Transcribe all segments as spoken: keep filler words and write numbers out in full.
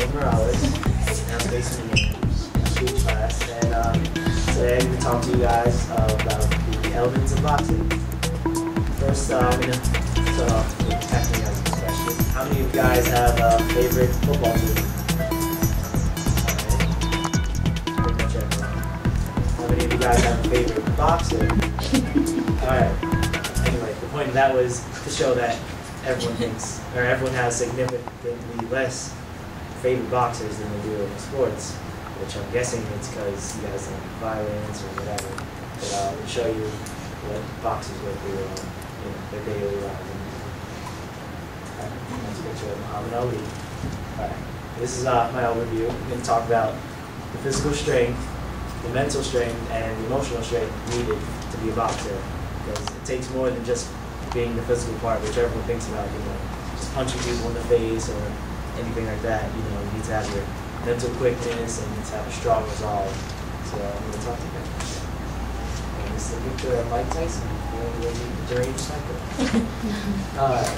Ramon Morales, and I'm based in the Yankees. I shoot class, and uh, today I'm going to talk to you guys uh, about the elements of boxing. First, uh, I'm going to start off with asking you guys a question. How many of you guys have a uh, favorite football team? All right. Pretty much everyone. How many of you guys have a favorite boxer? All right. The point of that was to show that everyone thinks, or everyone has significantly less favorite boxers than they do in sports, which I'm guessing it's because you guys like violence or whatever. But uh, I'll show you what boxers go through, uh, you know, their daily lives. Alright, that's a picture of Muhammad Ali. Alright, this is uh, my overview. I'm going to talk about the physical strength, the mental strength, and the emotional strength needed to be a boxer. Because it takes more than just being the physical part, which everyone thinks about, you know, just punching people in the face or anything like that. You know, you need to have your mental quickness and you need to have a strong resolve. So uh, I'm going to talk to you about that. And this is a picture of Mike Tyson, who was a deranged sniper. Alright.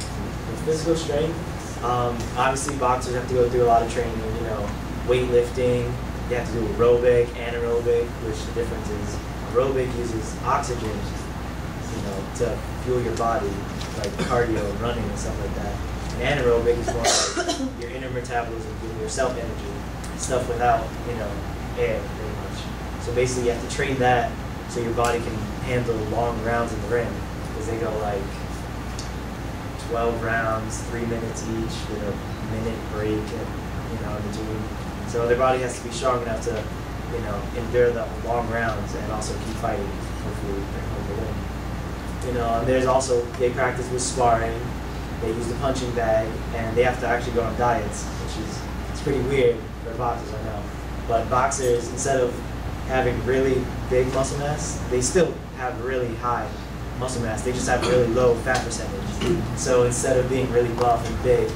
The physical strength, um, obviously boxers have to go through a lot of training, you know, weightlifting, you have to do aerobic, anaerobic, which the difference is aerobic uses oxygen, you know, to fuel your body, like cardio and running and stuff like that. And anaerobic is more like your inner metabolism, giving yourself energy, stuff without, you know, air pretty much. So basically you have to train that so your body can handle long rounds in the ring, because they go like twelve rounds, three minutes each, with a minute break, and, you know, in the gym. So their body has to be strong enough to, you know, endure the long rounds and also keep fighting. Hopefully, hopefully win. You know, and there's also, they practice with sparring, they use the punching bag, and they have to actually go on diets, which is, it's pretty weird for boxers, I know. But boxers, instead of having really big muscle mass, they still have really high muscle mass. They just have really low fat percentage. So instead of being really buff and big,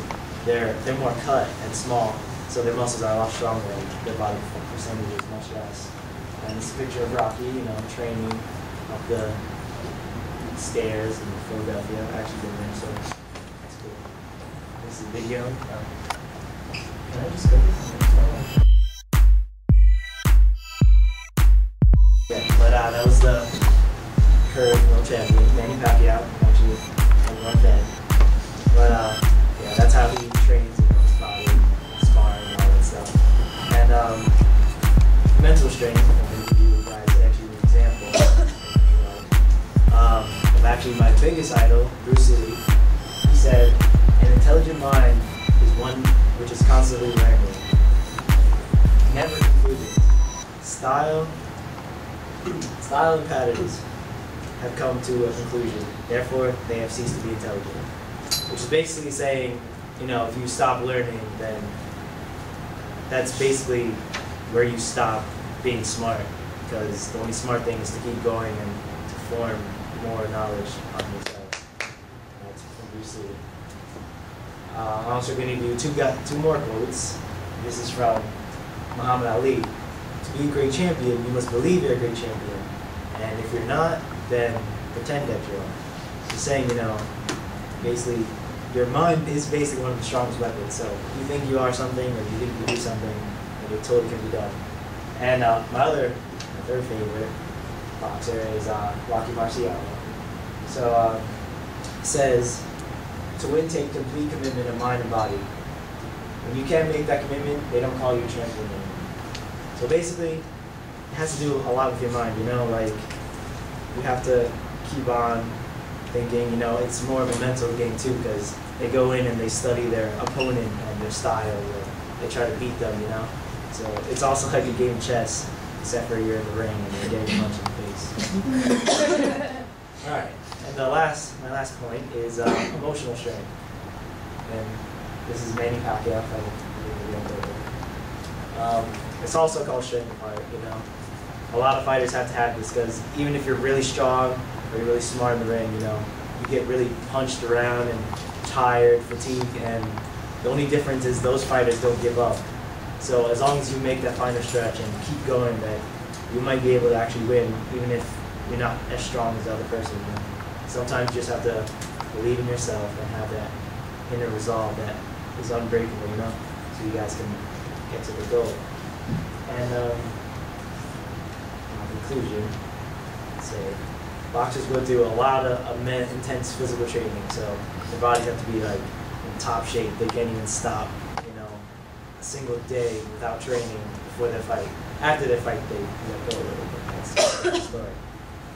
they're they're more cut and small. So their muscles are a lot stronger, their body percentage is much less. And this picture of Rocky, you know, training up the stairs in Philadelphia. I've actually been there, so that's cool. This is a video. Um, can I just go yeah, but uh, that was the current world champion, Manny Pacquiao, actually, I'm not dead. But uh, yeah, that's how he trains. And um, mental strength, I'm going to give you guys actually an example. um, of actually my biggest idol, Bruce Lee. He said, an intelligent mind is one which is constantly learning, never concluded. Style, style and patterns have come to a conclusion. Therefore, they have ceased to be intelligent. Which is basically saying, you know, if you stop learning, then that's basically where you stop being smart, because the only smart thing is to keep going and to form more knowledge on yourself. That's from Bruce Lee. Uh, I'm also going to do two, two more quotes. This is from Muhammad Ali. To be a great champion, you must believe you're a great champion. And if you're not, then pretend that you are. Just saying, you know, basically, your mind is basically one of the strongest weapons. So you think you are something, or you think you do something, and it totally can be done. And uh, my other, my third favorite boxer is uh, Rocky Marciano. So uh, it says, to win, take complete commitment of mind and body. When you can't make that commitment, they don't call you a champion anymore. So basically, it has to do a lot with your mind. You know, like you have to keep on thinking, you know, it's more of a mental game too, because they go in and they study their opponent and their style, or they try to beat them, you know. So it's also like a game of chess, except for you're in the ring and you're getting punched in the face. All right, and the last, my last point is uh, emotional strength. And this is Manny Pacquiao. Um, it's also called strength of heart, you know. A lot of fighters have to have this, because even if you're really strong, or you're really smart in the ring, you know, you get really punched around and tired, fatigued, and the only difference is those fighters don't give up. So as long as you make that final stretch and keep going, then you might be able to actually win, even if you're not as strong as the other person. You know? Sometimes you just have to believe in yourself and have that inner resolve that is unbreakable, you know? so you guys can get to the goal. And um, my conclusion, I'd say boxers will do a lot of intense physical training, so their bodies have to be like in top shape. They can't even stop, you know, a single day without training before their fight. After their fight, they let go a little bit. That's the story.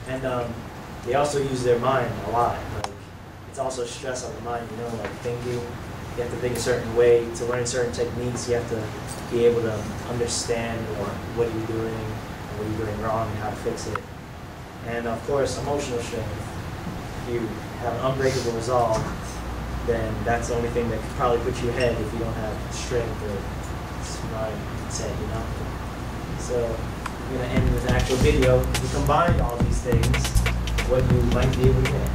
And um, they also use their mind a lot. Like, it's also stress on the mind, you know, like thinking. You have to think a certain way. To learn certain techniques, you have to be able to understand or what you're doing, and what you're doing wrong, and how to fix it. And of course, emotional strength. If you have an unbreakable resolve, then that's the only thing that could probably put you ahead if you don't have strength or mindset, you know? So I'm going to end with an actual video. If you combine all these things, what you might be able to get.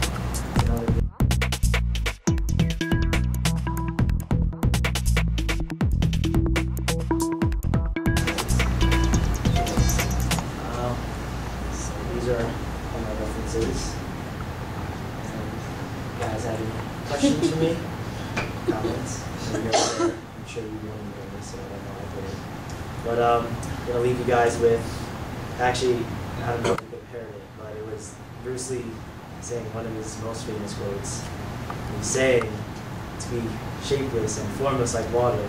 Questions for me? Comments? I'm sure you wouldn't do this, so I don't know what it is. But um, I'm going to leave you guys with, actually, I don't know if you could hear it, but it was Bruce Lee saying one of his most famous quotes. He's saying, to be shapeless and formless like water.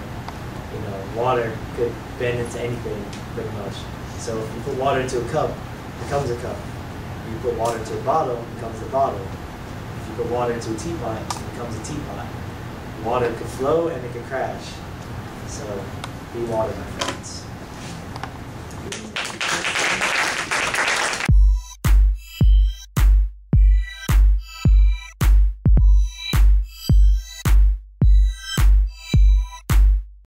You know, water could bend into anything, pretty much. So if you put water into a cup, it becomes a cup. If you put water into a bottle, it becomes a bottle. If you put water into a teapot, it becomes a teapot. Water could flow and it could crash. So, be water, my friends.